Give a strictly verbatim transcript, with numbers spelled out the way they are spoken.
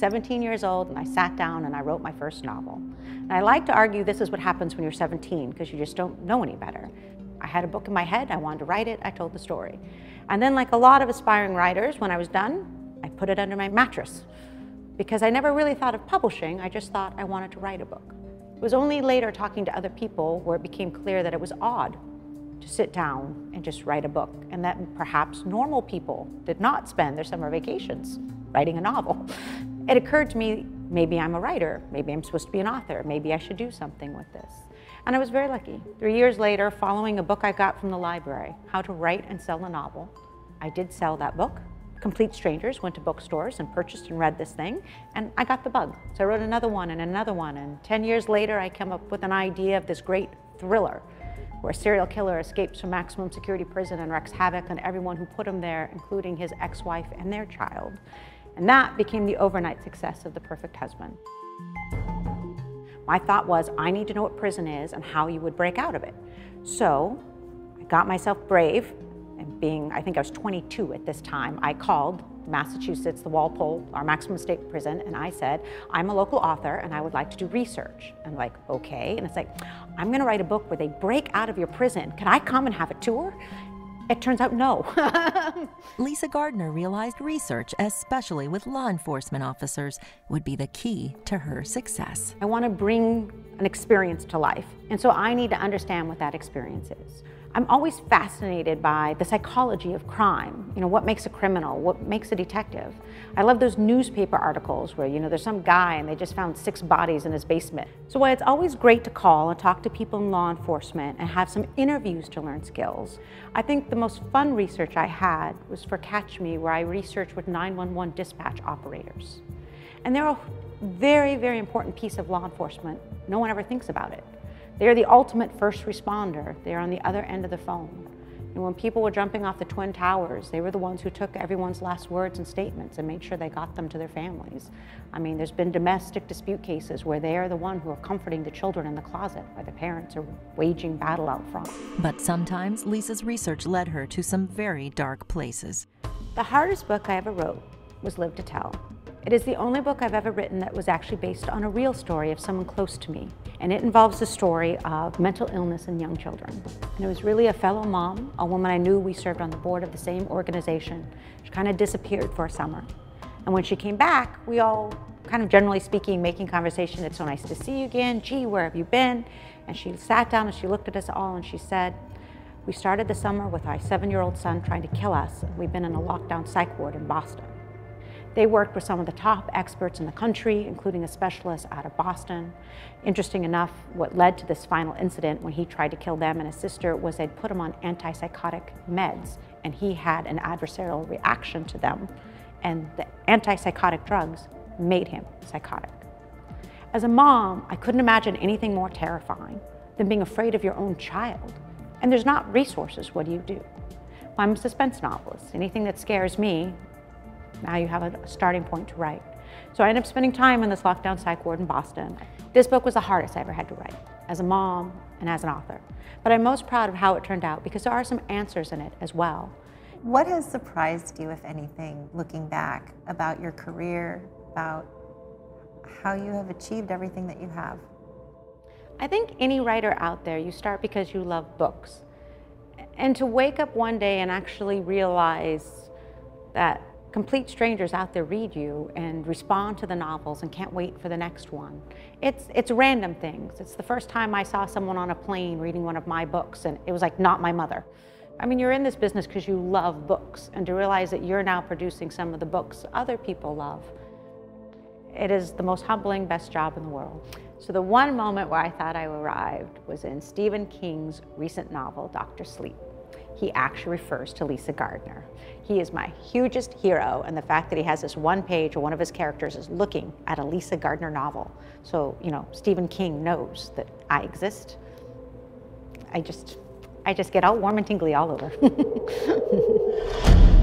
seventeen years old, and I sat down and I wrote my first novel. And I like to argue this is what happens when you're seventeen, because you just don't know any better. I had a book in my head, I wanted to write it, I told the story. And then, like a lot of aspiring writers, when I was done, I put it under my mattress, because I never really thought of publishing, I just thought I wanted to write a book. It was only later, talking to other people, where it became clear that it was odd to sit down and just write a book, and that perhaps normal people did not spend their summer vacations writing a novel. It occurred to me, maybe I'm a writer, maybe I'm supposed to be an author, maybe I should do something with this. And I was very lucky. Three years later, following a book I got from the library, How to Write and Sell a Novel, I did sell that book. Complete strangers went to bookstores and purchased and read this thing, and I got the bug. So I wrote another one and another one, and ten years later I came up with an idea of this great thriller where a serial killer escapes from maximum security prison and wreaks havoc on everyone who put him there, including his ex-wife and their child. And that became the overnight success of The Perfect Husband. My thought was, I need to know what prison is and how you would break out of it. So I got myself brave, and being, I think I was twenty-two at this time, I called Massachusetts, the Walpole, our maximum state prison, and I said, I'm a local author and I would like to do research. And like, okay, and it's like, I'm gonna write a book where they break out of your prison. Can I come and have a tour? It turns out, no. Lisa Gardner realized research, especially with law enforcement officers, would be the key to her success. I wanna bring an experience to life, and so I need to understand what that experience is. I'm always fascinated by the psychology of crime. You know, what makes a criminal? What makes a detective? I love those newspaper articles where, you know, there's some guy and they just found six bodies in his basement. So while it's always great to call and talk to people in law enforcement and have some interviews to learn skills, I think the most fun research I had was for Catch Me, where I researched with nine one one dispatch operators. And they're a very, very important piece of law enforcement. No one ever thinks about it. They're the ultimate first responder. They're on the other end of the phone. And when people were jumping off the Twin Towers, they were the ones who took everyone's last words and statements and made sure they got them to their families. I mean, there's been domestic dispute cases where they are the one who are comforting the children in the closet while the parents are waging battle out front. But sometimes Lisa's research led her to some very dark places. The hardest book I ever wrote was Live to Tell. It is the only book I've ever written that was actually based on a real story of someone close to me. And it involves the story of mental illness in young children. And it was really a fellow mom, a woman I knew, we served on the board of the same organization. She kind of disappeared for a summer. And when she came back, we all kind of generally speaking, making conversation, it's so nice to see you again, gee, where have you been? And she sat down and she looked at us all and she said, we started the summer with our seven-year-old son trying to kill us. We've been in a lockdown psych ward in Boston. They worked with some of the top experts in the country, including a specialist out of Boston. Interesting enough, what led to this final incident when he tried to kill them and his sister was they'd put him on antipsychotic meds, and he had an adversarial reaction to them, and the antipsychotic drugs made him psychotic. As a mom, I couldn't imagine anything more terrifying than being afraid of your own child. And there's not resources, what do you do? Well, I'm a suspense novelist. Anything that scares me, now you have a starting point to write. So I ended up spending time in this lockdown psych ward in Boston. This book was the hardest I ever had to write, as a mom and as an author. But I'm most proud of how it turned out because there are some answers in it as well. What has surprised you, if anything, looking back, about your career, about how you have achieved everything that you have? I think any writer out there, you start because you love books. And to wake up one day and actually realize that complete strangers out there read you and respond to the novels and can't wait for the next one. It's, it's random things. It's the first time I saw someone on a plane reading one of my books, and it was like, not my mother. I mean, you're in this business because you love books, and to realize that you're now producing some of the books other people love, it is the most humbling, best job in the world. So the one moment where I thought I arrived was in Stephen King's recent novel, Doctor Sleep. He actually refers to Lisa Gardner. He is my hugest hero, and the fact that he has this one page where one of his characters is looking at a Lisa Gardner novel. So, you know, Stephen King knows that I exist. I just, I just get all warm and tingly all over.